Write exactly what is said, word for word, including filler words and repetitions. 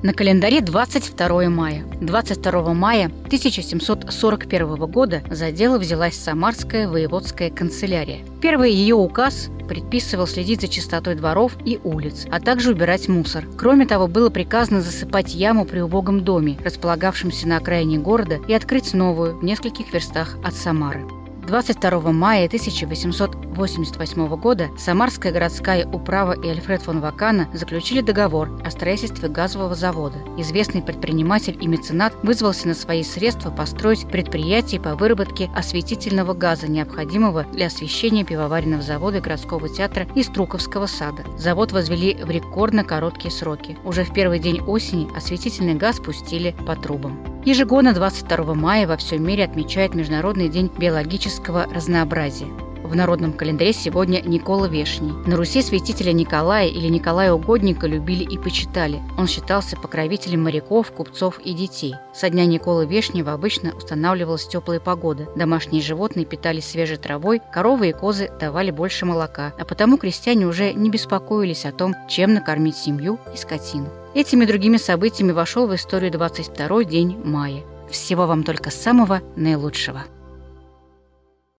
На календаре двадцать второе мая. двадцать второго мая тысяча семьсот сорок первого года за дело взялась Самарская воеводская канцелярия. Первый ее указ предписывал следить за чистотой дворов и улиц, а также убирать мусор. Кроме того, было приказано засыпать яму при Убогом доме, располагавшемся на окраине города, и открыть новую в нескольких верстах от Самары. двадцать второго мая тысяча восемьсот восемьдесят восьмого года Самарская городская управа и Альфред фон Вакано заключили договор о строительстве газового завода. Известный предприниматель и меценат вызвался на свои средства построить предприятие по выработке осветительного газа, необходимого для освещения пивоваренного завода, городского театра и Струковского сада. Завод возвели в рекордно короткие сроки. Уже в первый день осени осветительный газ пустили по трубам. Ежегодно двадцать второго мая во всем мире отмечает Международный день биологического разнообразия. В народном календаре сегодня Никола Вешний. На Руси святителя Николая или Николая Угодника любили и почитали. Он считался покровителем моряков, купцов и детей. Со дня Николы Вешнего обычно устанавливалась теплая погода. Домашние животные питались свежей травой, коровы и козы давали больше молока. А потому крестьяне уже не беспокоились о том, чем накормить семью и скотину. Этими и другими событиями вошел в историю двадцать второй день мая. Всего вам только самого наилучшего!